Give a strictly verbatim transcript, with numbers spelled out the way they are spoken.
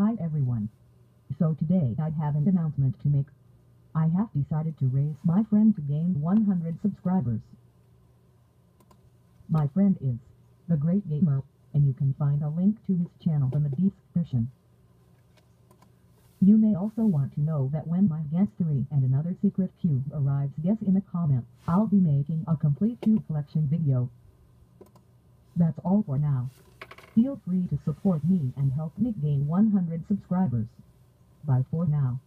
Hi everyone. So today I have an announcement to make. I have decided to race my friend to gain one hundred subscribers. My friend is The Great Gamer, and you can find a link to his channel in the description. You may also want to know that when my Guess three and another secret cube arrives, guess in the comments. I'll be making a complete cube collection video. That's all for now. Feel free to support me and help me gain one hundred subscribers. Bye for now.